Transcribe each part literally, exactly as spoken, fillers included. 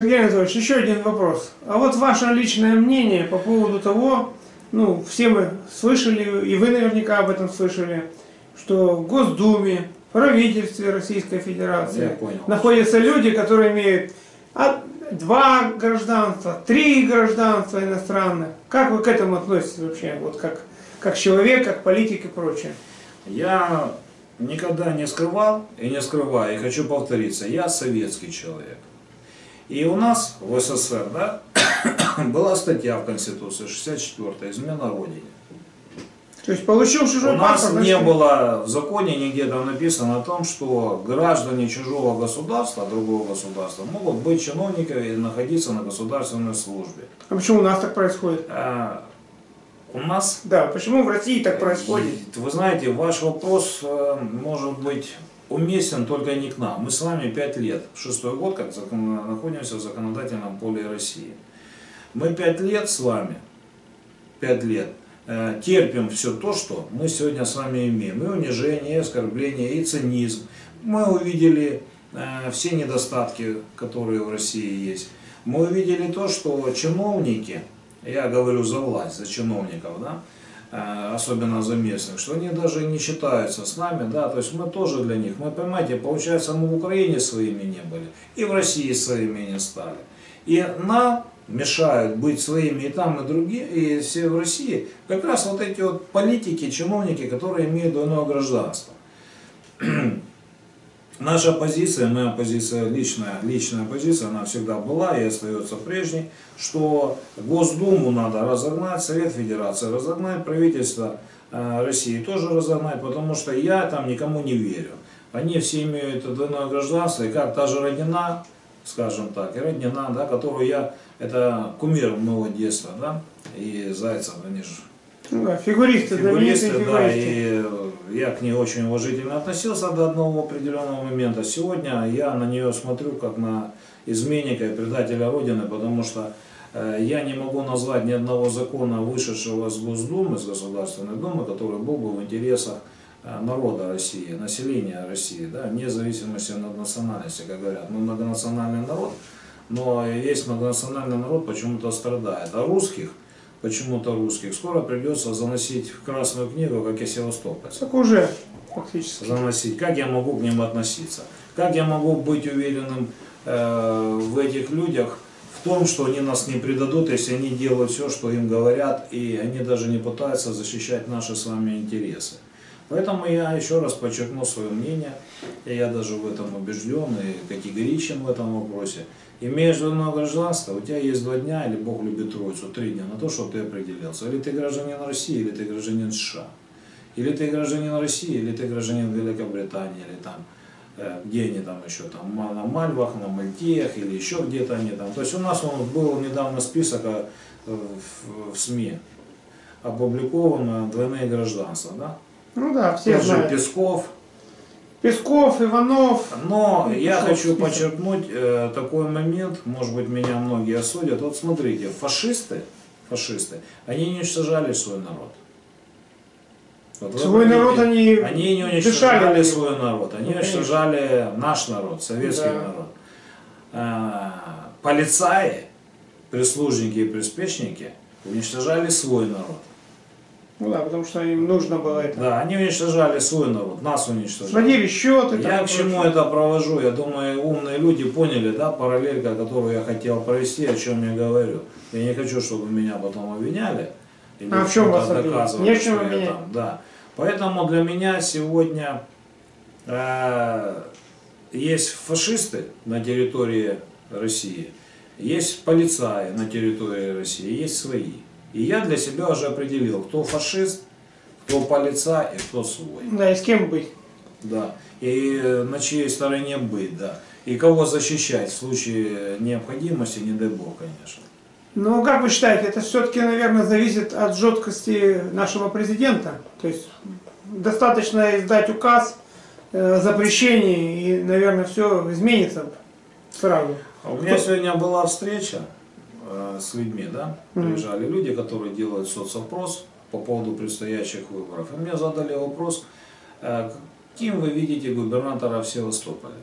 Сергей Анатольевич, еще один вопрос. А вот ваше личное мнение по поводу того, ну, все мы слышали, и вы наверняка об этом слышали, что в Госдуме, в правительстве Российской Федерации находятся люди, которые имеют два гражданства, три гражданства иностранных. Как вы к этому относитесь вообще, вот как, как человек, как политик и прочее? Я никогда не скрывал и не скрываю, и хочу повториться, я советский человек. И у нас в СССР, да, была статья в Конституции шестьдесят четвёртая, измена Родине. То есть получил чужой паспорт? У нас не было в законе нигде там написано о том, что граждане чужого государства, другого государства, могут быть чиновниками и находиться на государственной службе. А почему у нас так происходит? А, у нас? Да, почему в России так происходит? Вы знаете, ваш вопрос может быть уместен только не к нам. Мы с вами пять лет, шестой год, как закон... находимся в законодательном поле России. Мы пять лет с вами, пять лет, э, терпим все то, что мы сегодня с вами имеем. И унижение, и оскорбление, и цинизм. Мы увидели э, все недостатки, которые в России есть. Мы увидели то, что чиновники, я говорю за власть, за чиновников, да, особенно за местных, что они даже не считаются с нами, да, то есть мы тоже для них, мы, понимаете, получается, мы в Украине своими не были, и в России своими не стали. И нам мешают быть своими и там, и другие, и все в России, как раз вот эти вот политики, чиновники, которые имеют двойное гражданство. Наша позиция, моя позиция, личная, личная позиция, она всегда была и остается прежней, что Госдуму надо разогнать, Совет Федерации разогнать, правительство э, России тоже разогнать, потому что я там никому не верю. Они все имеют двойное гражданство, и как та же Роднина, скажем так, и Роднина, да, которую я, это кумир моего детства, да, и Зайцев, они же... Да, фигуристы, фигуристы, да, фигуристы. И я к ней очень уважительно относился до одного определенного момента. Сегодня я на нее смотрю как на изменника и предателя Родины, потому что э, я не могу назвать ни одного закона, вышедшего из Госдумы, из Государственной Думы, который был бы в интересах э, народа России, населения России, да, вне зависимости от национальности, как говорят. Мы многонациональный народ, но есть многонациональный народ, почему-то страдает. А русских... Почему-то русских. Скоро придется заносить в Красную книгу, как и Севастополь. Так уже фактически. Заносить. Как я могу к ним относиться? Как я могу быть уверенным э, в этих людях, в том, что они нас не предадут, если они делают все, что им говорят, и они даже не пытаются защищать наши с вами интересы. Поэтому я еще раз подчеркну свое мнение, и я даже в этом убежден и категоричен в этом вопросе. Имеешь двойное гражданство, у тебя есть два дня, или Бог любит Троицу, три дня на то, чтобы ты определился. Или ты гражданин России, или ты гражданин США. Или ты гражданин России, или ты гражданин Великобритании, или там, где они там еще, там, на Мальвах, на Мальтиях, или еще где-то они там. То есть у нас он был недавно список в СМИ, опубликован двойные гражданства, да? Ну да, все Тот же Песков. Песков, Иванов. Но я хочу подчеркнуть э, такой момент, может быть, меня многие осудят. Вот смотрите, фашисты, фашисты, они не уничтожали свой народ. Вот свой вот, народ они, они не уничтожали свой народ, они ну, уничтожали наш народ, советский да. народ. А, полицаи, прислужники и приспешники уничтожали свой народ. Ну да, потому что им нужно было это. Да, они уничтожали свой народ, нас уничтожали. Сводили счеты. Я к чему это провожу? Я думаю, умные люди поняли, да, параллелька, которую я хотел провести, о чем я говорю. Я не хочу, чтобы меня потом обвиняли. Или а в чем вас доказывали? Не в чем обвинять. Да. Поэтому для меня сегодня э, есть фашисты на территории России, есть полицаи на территории России, есть свои. И я для себя уже определил, кто фашист, кто полицай и кто свой. Да, и с кем быть. Да, и на чьей стороне быть, да. И кого защищать в случае необходимости, не дай бог, конечно. Ну, как вы считаете, это все-таки, наверное, зависит от жесткости нашего президента? То есть, достаточно издать указ о запрещении, и, наверное, все изменится сразу. У меня кто... сегодня была встреча с людьми, да, приезжали mm-hmm. люди, которые делают соцопрос по поводу предстоящих выборов. И мне задали вопрос, каким вы видите губернатора в Севастополе?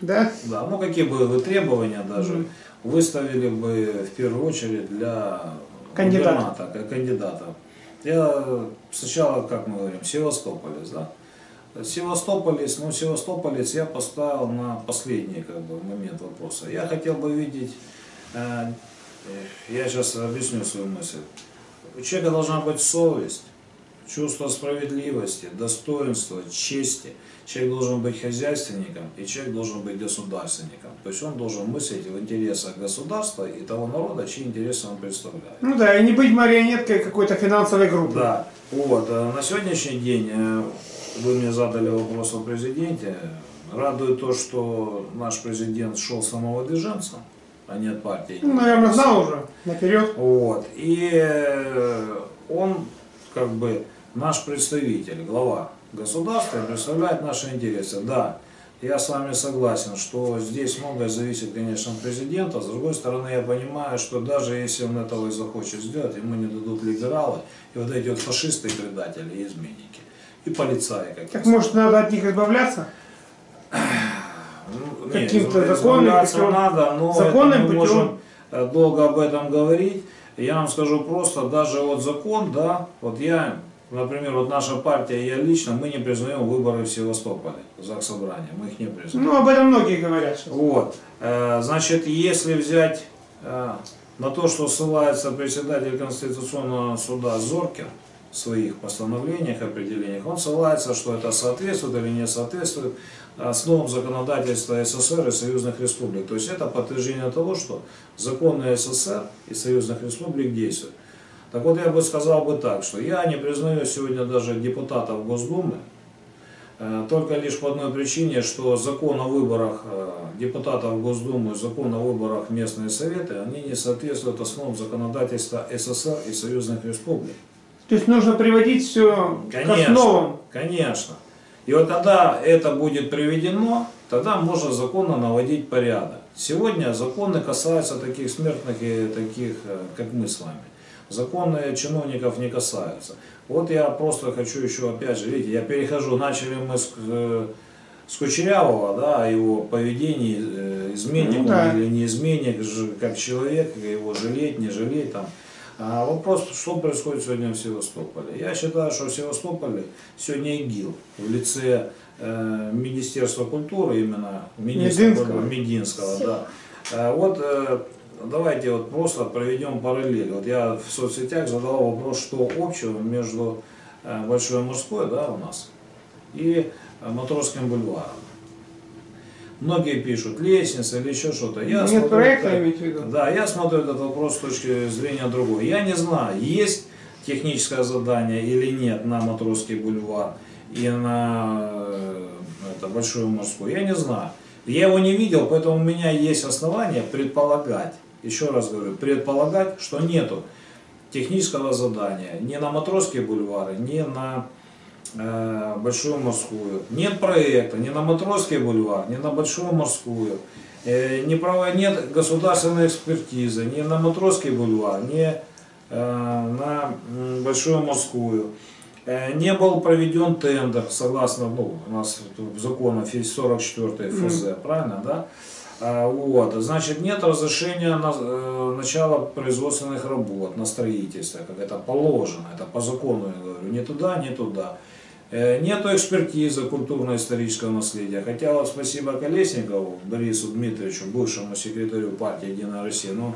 Да? Да, ну какие бы вы требования даже mm. выставили бы в первую очередь для кандидата. Как кандидата. Я сначала, как мы говорим, Севастополец, да? Севастополец, ну Севастополец я поставил на последний как бы, момент вопроса. Я хотел бы видеть, э, я сейчас объясню свою мысль. У человека должна быть совесть, чувство справедливости, достоинства, чести. Человек должен быть хозяйственником и человек должен быть государственником. То есть он должен мыслить в интересах государства и того народа, чьи интересы он представляет. Ну да, и не быть марионеткой какой-то финансовой группы. Да, вот. На сегодняшний день вы мне задали вопрос о президенте. Радует то, что наш президент шел самовыдвиженцем, а не от партии. Ну, наверное, знал уже наперед. Вот. И он... как бы наш представитель, глава государства, представляет наши интересы. Да, я с вами согласен, что здесь многое зависит, конечно, от президента. С другой стороны, я понимаю, что даже если он этого и захочет сделать, ему не дадут либералы, и вот эти вот фашисты, предатели, и изменники, и полицаи какие-то. Так может, надо от них избавляться? Ну, каким-то законным путем? Надо, но законным это мы путем. Можем долго об этом говорить. Я вам скажу просто, даже вот закон, да, вот я, например, вот наша партия, я лично, мы не признаем выборы в Севастополе, Заксобрания, мы их не признаем. Ну, об этом многие говорят сейчас. Вот, значит, если взять на то, что ссылается председатель Конституционного суда Зоркин в своих постановлениях, определениях, он ссылается, что это соответствует или не соответствует основам законодательства СССР и союзных республик. То есть это подтверждение того, что законы СССР и союзных республик действуют. Так вот я бы сказал бы так, что я не признаю сегодня даже депутатов Госдумы, только лишь по одной причине, что закон о выборах депутатов Госдумы, закон о выборах местные советы, они не соответствуют основам законодательства СССР и союзных республик. То есть нужно приводить все к основам? Конечно. И вот когда это будет приведено, тогда можно законно наводить порядок. Сегодня законы касаются таких смертных и таких, как мы с вами. Законы чиновников не касаются. Вот я просто хочу еще, опять же, видите, я перехожу, начали мы с, с Кучерявого, да, его поведение, изменник ну, да. или не изменник, как человек, его жалеть, не жалеть там. А вопрос, что происходит сегодня в Севастополе. Я считаю, что в Севастополе сегодня ИГИЛ в лице э, Министерства культуры, именно Мединского, Мединского да. э, вот э, давайте вот просто проведем параллель. Вот я в соцсетях задавал вопрос, что общего между э, Большой Морской, да, у нас, и э, Моторским бульваром. Многие пишут лестница или еще что-то. Я Нет проекта, это, иметь в виду. Да, я смотрю этот вопрос с точки зрения другой. Я не знаю, есть техническое задание или нет на Матросский бульвар и на это, Большую Морскую. Я не знаю. Я его не видел, поэтому у меня есть основания предполагать, еще раз говорю, предполагать, что нету технического задания ни на Матросский бульвар, ни на Большую Морскую. Нет проекта ни на Матросский бульвар, ни на Большую Морскую. Нет государственной экспертизы ни на Матросский бульвар, ни на Большую Морскую. Не был проведен тендер, согласно, ну, у нас законов есть сорок четвёртый эф зэ, mm. правильно, да? Вот, значит, нет разрешения на э, начало производственных работ, на строительство, как это положено, это по закону, я говорю, не туда, не туда. Э, нету экспертизы культурно-исторического наследия, хотя вот спасибо Колесникову Борису Дмитриевичу, бывшему секретарю партии «Единая Россия», но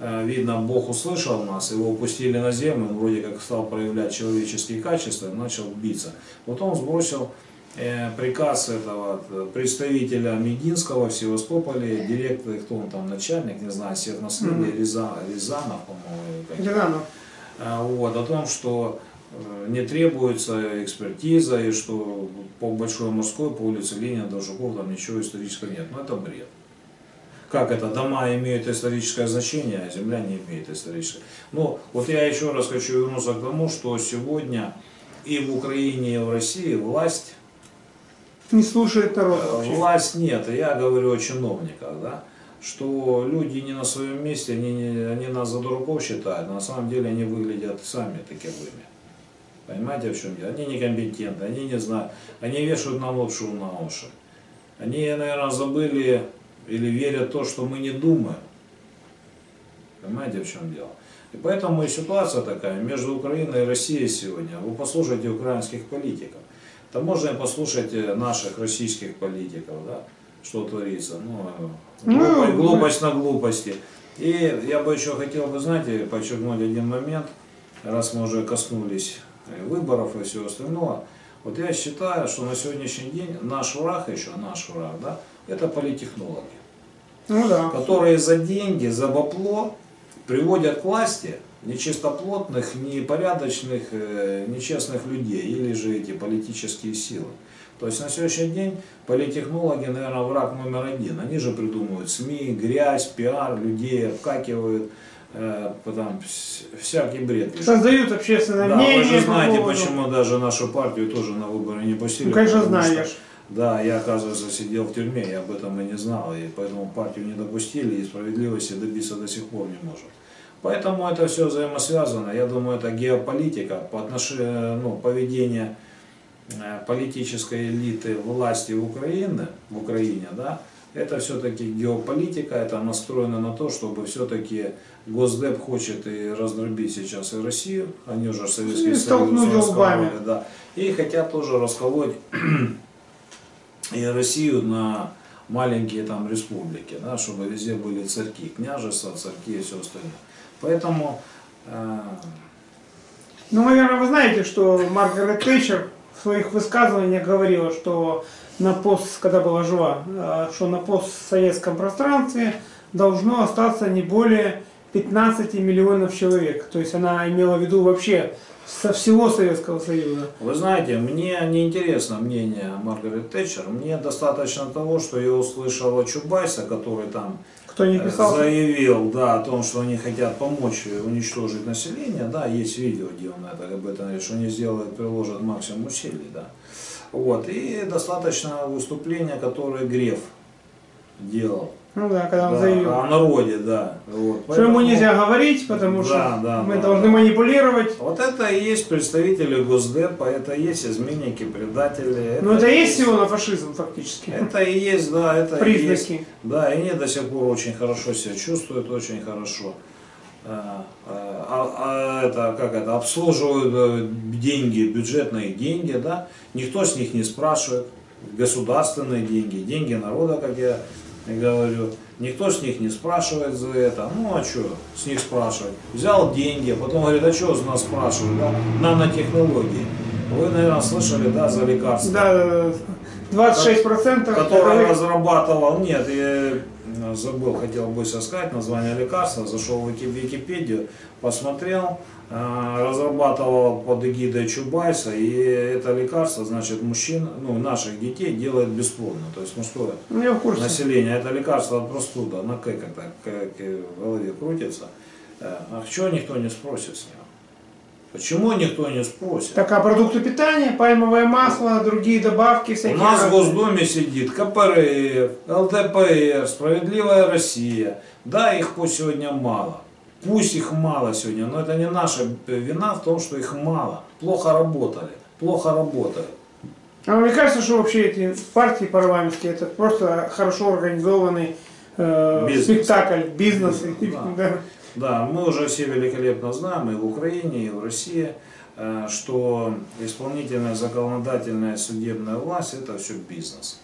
э, видно, Бог услышал нас, его упустили на землю, он вроде как стал проявлять человеческие качества, начал биться. Вот он сбросил приказ этого представителя Мединского в Севастополе, директор, кто он там, начальник, не знаю, севнаследия, mm-hmm. Рязанов, Рязанов, по-моему, Рязанов. Вот, о том, что не требуется экспертиза, и что по Большой Морской, по улице Ленина, Должуков, там ничего исторического нет. Но это бред. Как это, дома имеют историческое значение, а земля не имеет историческое. Но вот я еще раз хочу вернуться к тому, что сегодня и в Украине, и в России власть не слушает народ. Власть нет, я говорю о чиновниках, да, что люди не на своем месте, они, они нас за дураков считают, на самом деле они выглядят сами таковыми. Понимаете, в чем дело? Они некомпетентны, они не знают, они вешают нам лапшу на уши. Они, наверное, забыли или верят в то, что мы не думаем. Понимаете, в чем дело? И поэтому и ситуация такая между Украиной и Россией сегодня. Вы послушайте украинских политиков. Там можно послушать наших российских политиков, да, что творится. Ну, глупость, глупость на глупости. И я бы еще хотел бы, знаете, подчеркнуть один момент, раз мы уже коснулись выборов и всего остального. Вот я считаю, что на сегодняшний день наш враг еще, наш враг, да, это политтехнологи, ну, да. которые за деньги, за бабло приводят к власти нечистоплотных, непорядочных, нечестных людей или же эти политические силы. То есть на сегодняшний день политтехнологи, наверное, враг номер один. Они же придумывают СМИ, грязь, пиар, людей обкакивают, э, потом всякий бред. Создают общественное да, мнение. Вы же знаете, по почему даже нашу партию тоже на выборы не пустили. Ну, конечно, знаешь. Что, да, я, оказывается, сидел в тюрьме, я об этом и не знал, и поэтому партию не допустили, и справедливости добиться до сих пор не может. Поэтому это все взаимосвязано. Я думаю, это геополитика, по отношению, ну, поведение политической элиты власти в Украине, в Украине, да, это все-таки геополитика, это настроено на то, чтобы все-таки Госдеп хочет и раздробить сейчас и Россию, они уже Советский Союз раскололи, да, и хотят тоже расколоть и Россию на маленькие там республики, да, чтобы везде были церкви, княжества, церкви и все остальное. Поэтому... Э... Ну, наверное, вы знаете, что Маргарет Тэтчер в своих высказываниях говорила, что на пост, когда была жива, что на постсоветском пространстве должно остаться не более пятнадцати миллионов человек. То есть она имела в виду вообще со всего Советского Союза. Вы знаете, мне не интересно мнение Маргарет Тэтчер. Мне достаточно того, что я услышал от Чубайса, который там Кто не писал? заявил да, о том, что они хотят помочь уничтожить население. Да, есть видео, где он это, об этом говорит, что они сделают, приложат максимум усилий. Да. Вот. И достаточно выступления, которое Греф делал. Ну да, когда он да, заявил. О народе, да. Вот. Что поэтому... ему нельзя говорить, потому да, что да, мы да, должны да. манипулировать. Вот это и есть представители Госдепа, это и есть изменники, предатели. Ну это, это есть всего на фашизм фактически. Это и есть, да, это признаки. И есть. Да, и они до сих пор очень хорошо себя чувствуют, очень хорошо. А, а, а это, как это, обслуживают деньги, бюджетные деньги, да. Никто с них не спрашивает. Государственные деньги, деньги народа, как я... Я говорю, никто с них не спрашивает за это. Ну а что с них спрашивать? Взял деньги, потом говорит, а что с нас спрашивают? Да? Нанотехнологии. Вы, наверное, слышали, да, за лекарства? Да, двадцать шесть процентов. Которое это... разрабатывал, нет, я забыл, хотел бы сказать название лекарства. Зашел в Википедию, посмотрел, разрабатывал под эгидой Чубайса. И это лекарство, значит, мужчин, ну, наших детей делает бесплодно. То есть мужское население. Это лекарство от простуда. На К как-то как в голове крутится. А чего никто не спросит с него? Почему никто не спросит? Так, а продукты питания, пальмовое масло, другие добавки, всякие... У нас в Госдуме сидит КПРФ, ЛДПР, Справедливая Россия. Да, их пусть сегодня мало. Пусть их мало сегодня, но это не наша вина в том, что их мало. Плохо работали, плохо работали. А мне кажется, что вообще эти партии парламентские, это просто хорошо организованный э, бизнес. спектакль, бизнес. бизнес да. Да, мы уже все великолепно знаем, и в Украине, и в России, что исполнительная, законодательная, судебная власть – это все бизнес.